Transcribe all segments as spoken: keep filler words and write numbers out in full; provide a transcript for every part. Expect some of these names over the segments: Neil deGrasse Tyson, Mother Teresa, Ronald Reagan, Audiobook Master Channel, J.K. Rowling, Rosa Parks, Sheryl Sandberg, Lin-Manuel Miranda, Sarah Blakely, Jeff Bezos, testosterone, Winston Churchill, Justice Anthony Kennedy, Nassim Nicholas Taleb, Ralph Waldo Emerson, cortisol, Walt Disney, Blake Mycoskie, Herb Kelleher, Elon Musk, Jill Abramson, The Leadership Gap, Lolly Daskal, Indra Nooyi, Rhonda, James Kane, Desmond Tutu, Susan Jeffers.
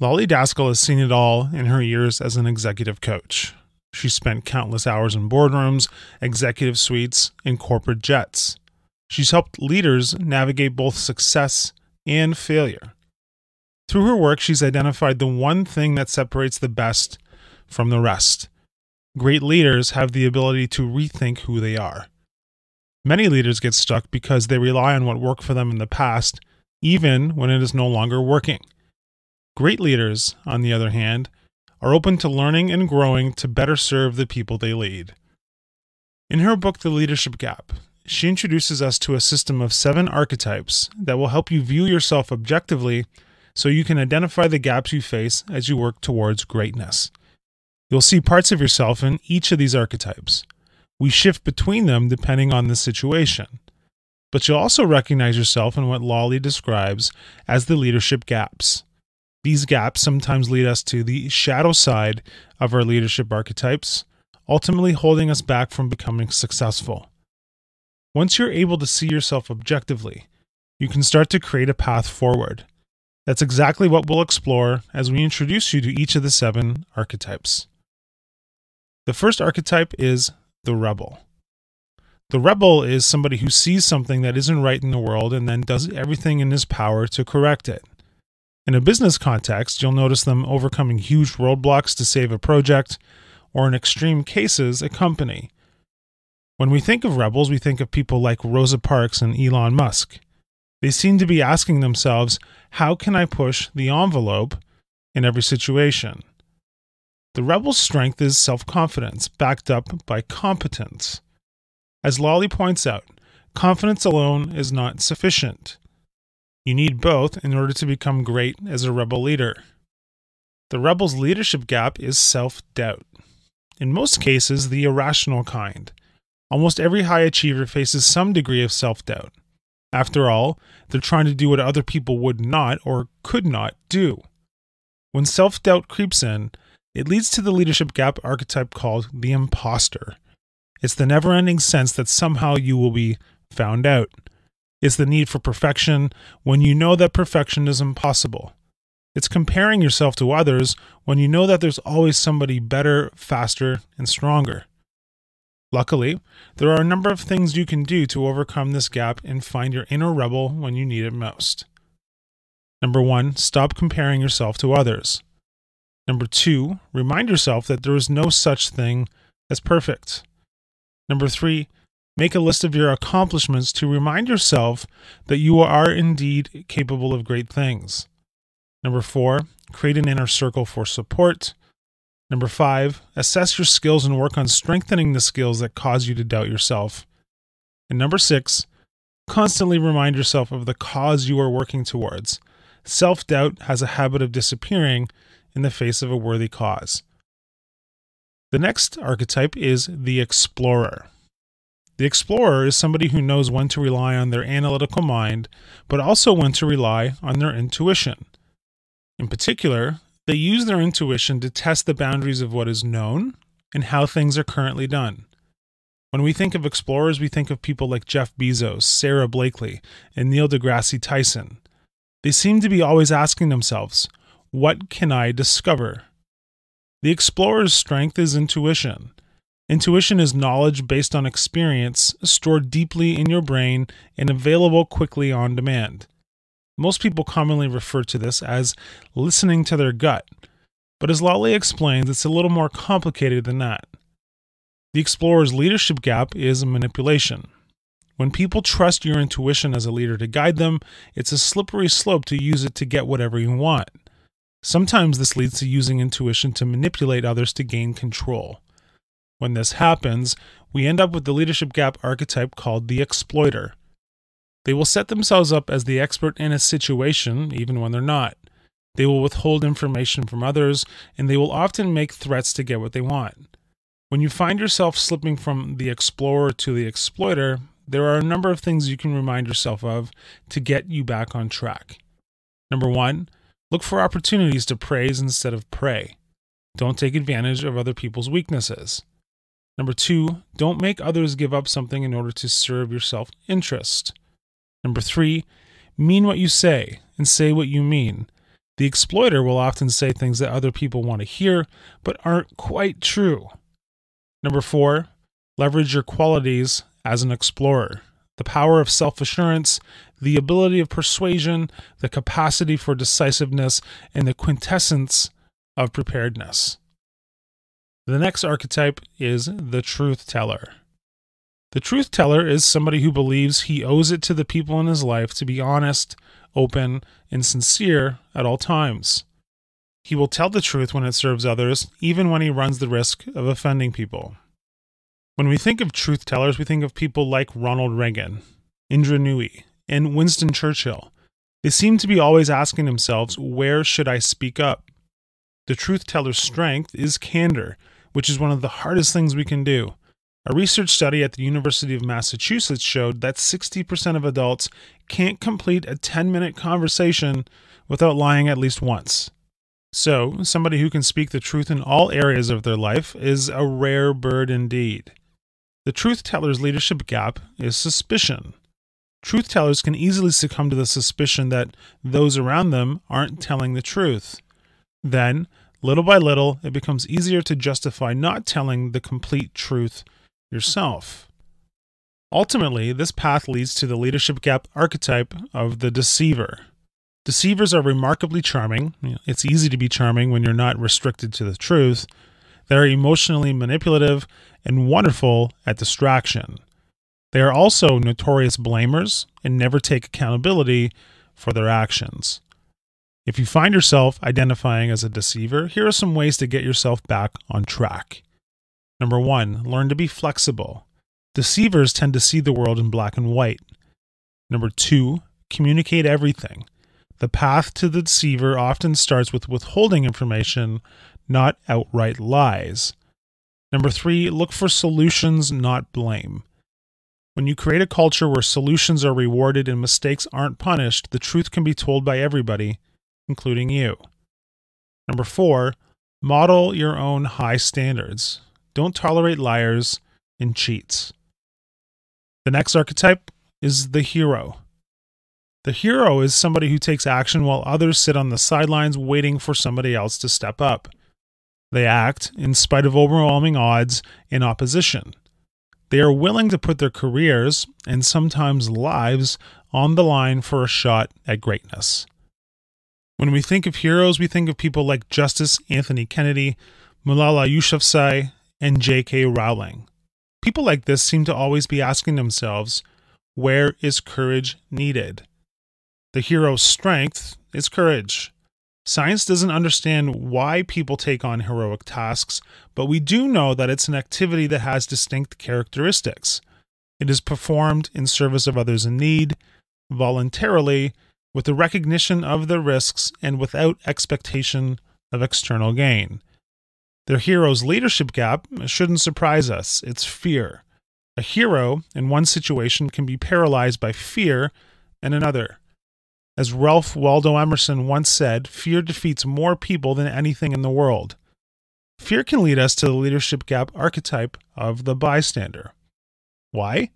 Lolly Daskal has seen it all in her years as an executive coach. She spent countless hours in boardrooms, executive suites, and corporate jets. She's helped leaders navigate both success and failure. Through her work, she's identified the one thing that separates the best from the rest. Great leaders have the ability to rethink who they are. Many leaders get stuck because they rely on what worked for them in the past, even when it is no longer working. Great leaders, on the other hand, are open to learning and growing to better serve the people they lead. In her book, The Leadership Gap, she introduces us to a system of seven archetypes that will help you view yourself objectively so you can identify the gaps you face as you work towards greatness. You'll see parts of yourself in each of these archetypes. We shift between them depending on the situation. But you'll also recognize yourself in what Lolly describes as the leadership gaps. These gaps sometimes lead us to the shadow side of our leadership archetypes, ultimately holding us back from becoming successful. Once you're able to see yourself objectively, you can start to create a path forward. That's exactly what we'll explore as we introduce you to each of the seven archetypes. The first archetype is the rebel. The rebel is somebody who sees something that isn't right in the world and then does everything in his power to correct it. In a business context, you'll notice them overcoming huge roadblocks to save a project, or in extreme cases, a company. When we think of rebels, we think of people like Rosa Parks and Elon Musk. They seem to be asking themselves, how can I push the envelope in every situation? The rebel's strength is self-confidence, backed up by competence. As Lolly points out, confidence alone is not sufficient. You need both in order to become great as a rebel leader. The rebel's leadership gap is self-doubt. In most cases, the irrational kind. Almost every high achiever faces some degree of self-doubt. After all, they're trying to do what other people would not or could not do. When self-doubt creeps in, it leads to the leadership gap archetype called the imposter. It's the never-ending sense that somehow you will be found out. It's the need for perfection when you know that perfection is impossible. It's comparing yourself to others when you know that there's always somebody better, faster, and stronger. Luckily, there are a number of things you can do to overcome this gap and find your inner rebel when you need it most. Number one, stop comparing yourself to others. Number two, remind yourself that there is no such thing as perfect. Number three, make a list of your accomplishments to remind yourself that you are indeed capable of great things. Number four, create an inner circle for support. Number five, assess your skills and work on strengthening the skills that cause you to doubt yourself. And number six, constantly remind yourself of the cause you are working towards. Self-doubt has a habit of disappearing in the face of a worthy cause. The next archetype is the explorer. The explorer is somebody who knows when to rely on their analytical mind, but also when to rely on their intuition. In particular, they use their intuition to test the boundaries of what is known and how things are currently done. When we think of explorers, we think of people like Jeff Bezos, Sarah Blakely, and Neil deGrasse Tyson. They seem to be always asking themselves, "What can I discover?" The explorer's strength is intuition. Intuition is knowledge based on experience stored deeply in your brain and available quickly on demand. Most people commonly refer to this as listening to their gut, but as Lolly explains, it's a little more complicated than that. The explorer's leadership gap is manipulation. When people trust your intuition as a leader to guide them, it's a slippery slope to use it to get whatever you want. Sometimes this leads to using intuition to manipulate others to gain control. When this happens, we end up with the leadership gap archetype called the exploiter. They will set themselves up as the expert in a situation, even when they're not. They will withhold information from others, and they will often make threats to get what they want. When you find yourself slipping from the explorer to the exploiter, there are a number of things you can remind yourself of to get you back on track. Number one, look for opportunities to praise instead of prey. Don't take advantage of other people's weaknesses. Number two, don't make others give up something in order to serve your self-interest. Number three, mean what you say and say what you mean. The exploiter will often say things that other people want to hear, but aren't quite true. Number four, leverage your qualities as an explorer. The power of self-assurance, the ability of persuasion, the capacity for decisiveness, and the quintessence of preparedness. The next archetype is the truth teller. The truth teller is somebody who believes he owes it to the people in his life to be honest, open, and sincere at all times. He will tell the truth when it serves others, even when he runs the risk of offending people. When we think of truth tellers, we think of people like Ronald Reagan, Indra Nooyi, and Winston Churchill. They seem to be always asking themselves, where should I speak up? The truth teller's strength is candor, which is one of the hardest things we can do. A research study at the University of Massachusetts showed that sixty percent of adults can't complete a ten-minute conversation without lying at least once. So, somebody who can speak the truth in all areas of their life is a rare bird indeed. The truth teller's leadership gap is suspicion. Truth tellers can easily succumb to the suspicion that those around them aren't telling the truth. Then, little by little, it becomes easier to justify not telling the complete truth yourself. Ultimately, this path leads to the leadership gap archetype of the deceiver. Deceivers are remarkably charming. It's easy to be charming when you're not restricted to the truth. They're emotionally manipulative and wonderful at distraction. They are also notorious blamers and never take accountability for their actions. If you find yourself identifying as a deceiver, here are some ways to get yourself back on track. Number one, learn to be flexible. Deceivers tend to see the world in black and white. Number two, communicate everything. The path to the deceiver often starts with withholding information, not outright lies. Number three, look for solutions, not blame. When you create a culture where solutions are rewarded and mistakes aren't punished, the truth can be told by everybody, including you. Number four, model your own high standards. Don't tolerate liars and cheats. The next archetype is the hero. The hero is somebody who takes action while others sit on the sidelines waiting for somebody else to step up. They act in spite of overwhelming odds and opposition. They are willing to put their careers, and sometimes lives, on the line for a shot at greatness. When we think of heroes, we think of people like Justice Anthony Kennedy, Malala Yousafzai, and J K Rowling. People like this seem to always be asking themselves, where is courage needed? The hero's strength is courage. Science doesn't understand why people take on heroic tasks, but we do know that it's an activity that has distinct characteristics. It is performed in service of others in need, voluntarily, with the recognition of the risks and without expectation of external gain. The hero's leadership gap shouldn't surprise us. It's fear. A hero in one situation can be paralyzed by fear in another. As Ralph Waldo Emerson once said, fear defeats more people than anything in the world. Fear can lead us to the leadership gap archetype of the bystander. Why?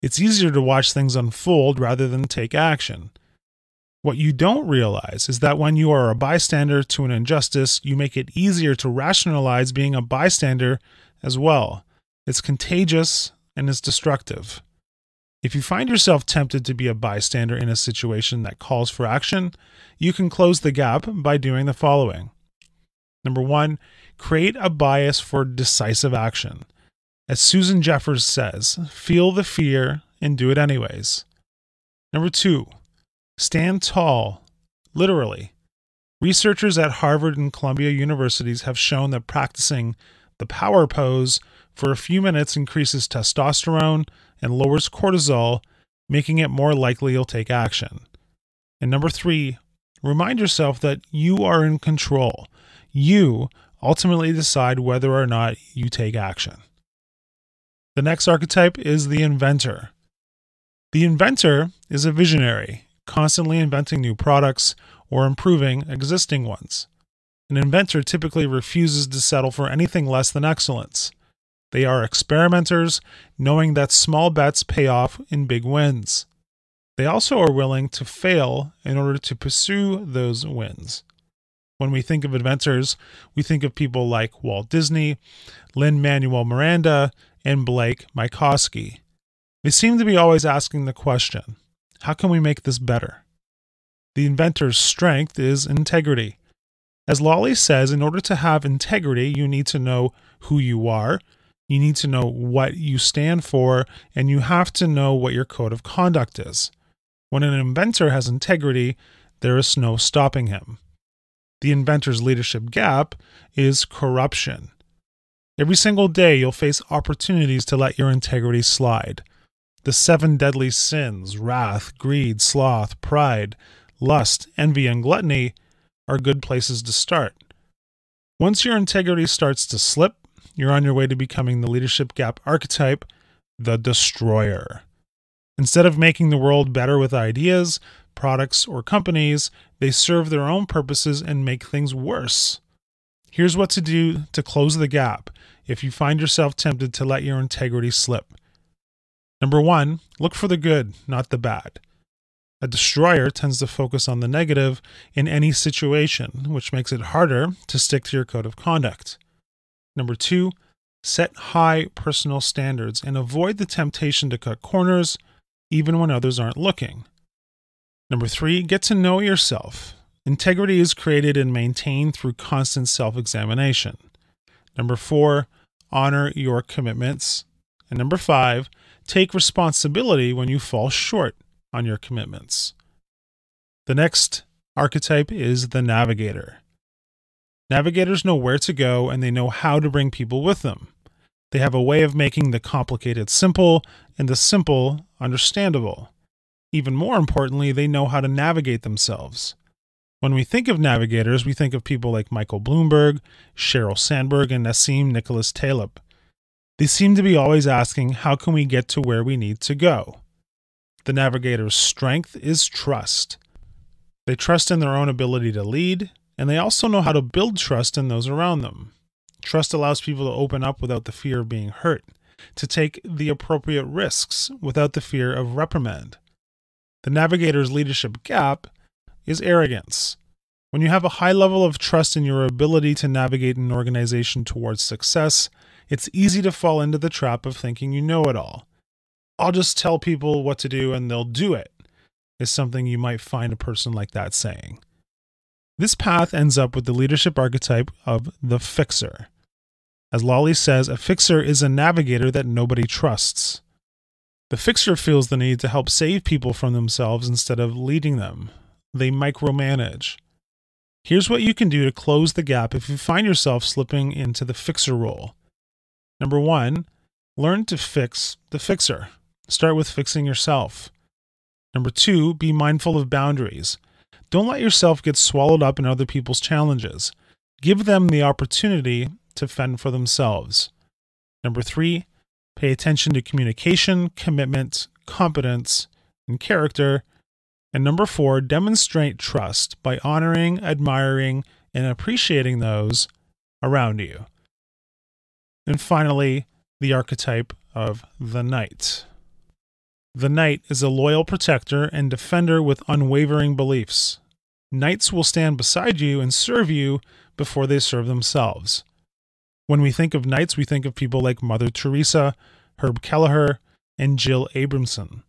It's easier to watch things unfold rather than take action. What you don't realize is that when you are a bystander to an injustice, you make it easier to rationalize being a bystander as well. It's contagious and it's destructive. If you find yourself tempted to be a bystander in a situation that calls for action, you can close the gap by doing the following. Number one, create a bias for decisive action. As Susan Jeffers says, feel the fear and do it anyways. Number two, stand tall, literally. Researchers at Harvard and Columbia universities have shown that practicing the power pose for a few minutes increases testosterone and lowers cortisol, making it more likely you'll take action. And number three, remind yourself that you are in control. You ultimately decide whether or not you take action. The next archetype is the inventor. The inventor is a visionary, constantly inventing new products or improving existing ones. An inventor typically refuses to settle for anything less than excellence. They are experimenters, knowing that small bets pay off in big wins. They also are willing to fail in order to pursue those wins. When we think of inventors, we think of people like Walt Disney, Lin-Manuel Miranda, and Blake Mycoskie. They seem to be always asking the question, how can we make this better? The inventor's strength is integrity. As Lolly says, in order to have integrity, you need to know who you are, you need to know what you stand for, and you have to know what your code of conduct is. When an inventor has integrity, there is no stopping him. The inventor's leadership gap is corruption. Every single day, you'll face opportunities to let your integrity slide. The seven deadly sins, wrath, greed, sloth, pride, lust, envy, and gluttony are good places to start. Once your integrity starts to slip, you're on your way to becoming the leadership gap archetype, the destroyer. Instead of making the world better with ideas, products, or companies, they serve their own purposes and make things worse. Here's what to do to close the gap if you find yourself tempted to let your integrity slip. Number one, look for the good, not the bad. A destroyer tends to focus on the negative in any situation, which makes it harder to stick to your code of conduct. Number two, set high personal standards and avoid the temptation to cut corners, even when others aren't looking. Number three, get to know yourself. Integrity is created and maintained through constant self-examination. Number four, honor your commitments. And number five, take responsibility when you fall short on your commitments. The next archetype is the navigator. Navigators know where to go and they know how to bring people with them. They have a way of making the complicated simple and the simple understandable. Even more importantly, they know how to navigate themselves. When we think of navigators, we think of people like Michael Bloomberg, Sheryl Sandberg, and Nassim Nicholas Taleb. They seem to be always asking, how can we get to where we need to go? The navigator's strength is trust. They trust in their own ability to lead, and they also know how to build trust in those around them. Trust allows people to open up without the fear of being hurt, to take the appropriate risks without the fear of reprimand. The navigator's leadership gap is arrogance. When you have a high level of trust in your ability to navigate an organization towards success, it's easy to fall into the trap of thinking you know it all. I'll just tell people what to do and they'll do it, is something you might find a person like that saying. This path ends up with the leadership archetype of the fixer. As Lolly says, a fixer is a navigator that nobody trusts. The fixer feels the need to help save people from themselves instead of leading them. They micromanage. Here's what you can do to close the gap if you find yourself slipping into the fixer role. Number one, learn to fix the fixer. Start with fixing yourself. Number two, be mindful of boundaries. Don't let yourself get swallowed up in other people's challenges. Give them the opportunity to fend for themselves. Number three, pay attention to communication, commitment, competence, and character. And number four, demonstrate trust by honoring, admiring, and appreciating those around you. And finally, the archetype of the knight. The knight is a loyal protector and defender with unwavering beliefs. Knights will stand beside you and serve you before they serve themselves. When we think of knights, we think of people like Mother Teresa, Herb Kelleher, and Jill Abramson.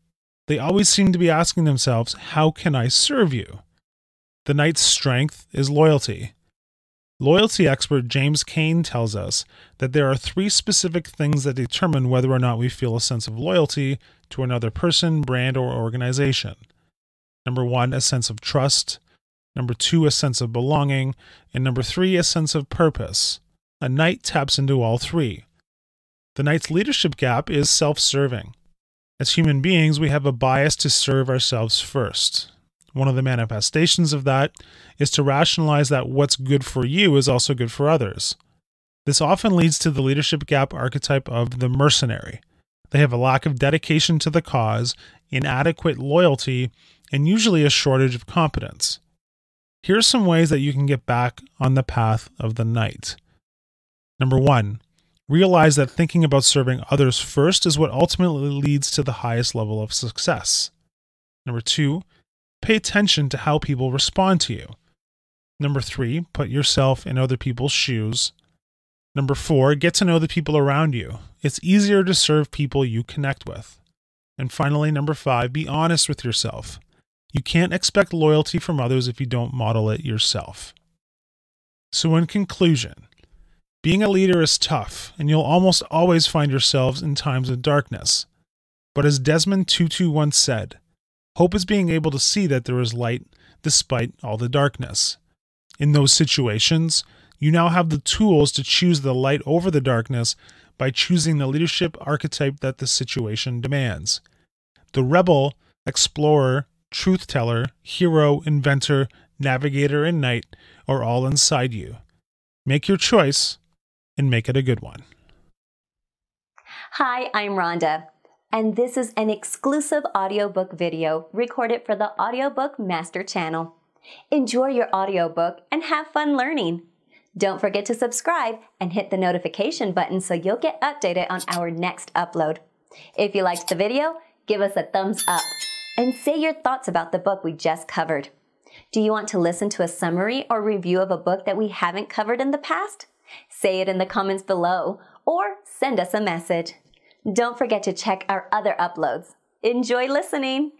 They always seem to be asking themselves, how can I serve you? The knight's strength is loyalty. Loyalty expert James Kane tells us that there are three specific things that determine whether or not we feel a sense of loyalty to another person, brand, or organization. Number one, a sense of trust. Number two, a sense of belonging. And number three, a sense of purpose. A knight taps into all three. The knight's leadership gap is self-serving. As human beings, we have a bias to serve ourselves first. One of the manifestations of that is to rationalize that what's good for you is also good for others. This often leads to the leadership gap archetype of the mercenary. They have a lack of dedication to the cause, inadequate loyalty, and usually a shortage of competence. Here are some ways that you can get back on the path of the knight. Number one, realize that thinking about serving others first is what ultimately leads to the highest level of success. Number two, pay attention to how people respond to you. Number three, put yourself in other people's shoes. Number four, get to know the people around you. It's easier to serve people you connect with. And finally, number five, be honest with yourself. You can't expect loyalty from others if you don't model it yourself. So in conclusion, being a leader is tough, and you'll almost always find yourselves in times of darkness. But as Desmond Tutu once said, hope is being able to see that there is light despite all the darkness. In those situations, you now have the tools to choose the light over the darkness by choosing the leadership archetype that the situation demands. The rebel, explorer, truth-teller, hero, inventor, navigator, and knight are all inside you. Make your choice and make it a good one. Hi, I'm Rhonda, and this is an exclusive audiobook video recorded for the Audiobook Master Channel. Enjoy your audiobook and have fun learning. Don't forget to subscribe and hit the notification button so you'll get updated on our next upload. If you liked the video, give us a thumbs up and say your thoughts about the book we just covered. Do you want to listen to a summary or review of a book that we haven't covered in the past? Say it in the comments below or send us a message. Don't forget to check our other uploads. Enjoy listening!